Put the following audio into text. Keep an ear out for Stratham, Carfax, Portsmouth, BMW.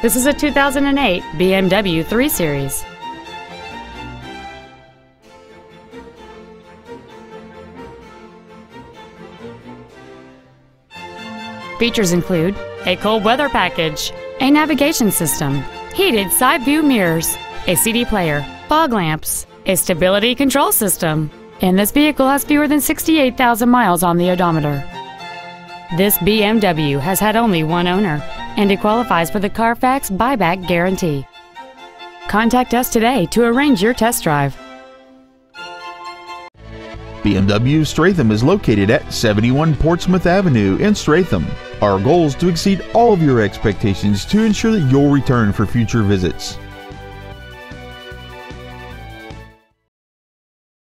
This is a 2008 BMW 3 Series. Features include a cold weather package, a navigation system, heated side view mirrors, a CD player, fog lamps, a stability control system, and this vehicle has fewer than 68,000 miles on the odometer. This BMW has had only one owner, and it qualifies for the Carfax buyback guarantee. Contact us today to arrange your test drive. BMW Stratham is located at 71 Portsmouth Avenue in Stratham. Our goal is to exceed all of your expectations to ensure that you'll return for future visits.